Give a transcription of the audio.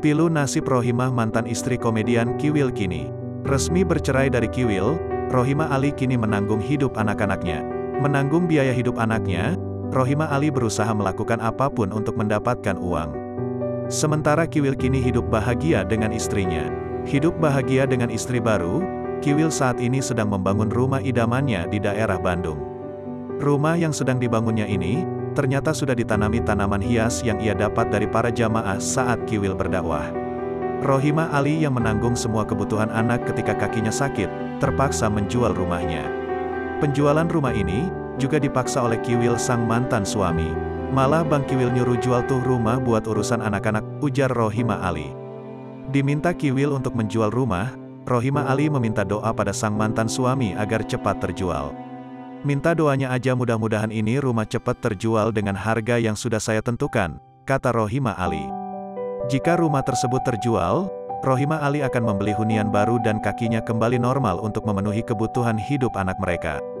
Pilu nasib Rohimah, mantan istri komedian Kiwil kini resmi bercerai dari Kiwil. Rohimah Ali kini menanggung hidup anak-anaknya. Menanggung biaya hidup anaknya, Rohimah Ali berusaha melakukan apapun untuk mendapatkan uang. Sementara Kiwil kini hidup bahagia dengan istrinya. Hidup bahagia dengan istri baru, Kiwil saat ini sedang membangun rumah idamannya di daerah Bandung. Rumah yang sedang dibangunnya ini ternyata sudah ditanami tanaman hias yang ia dapat dari para jamaah saat Kiwil berdakwah. Rohimah Ali yang menanggung semua kebutuhan anak ketika kakinya sakit, terpaksa menjual rumahnya. Penjualan rumah ini juga dipaksa oleh Kiwil, sang mantan suami. Malah Bang Kiwil nyuruh jual tuh rumah buat urusan anak-anak, ujar Rohimah Ali. Diminta Kiwil untuk menjual rumah, Rohimah Ali meminta doa pada sang mantan suami agar cepat terjual. "Minta doanya aja, mudah-mudahan ini rumah cepat terjual dengan harga yang sudah saya tentukan," kata Rohimah Ali. Jika rumah tersebut terjual, Rohimah Ali akan membeli hunian baru dan kakinya kembali normal untuk memenuhi kebutuhan hidup anak mereka.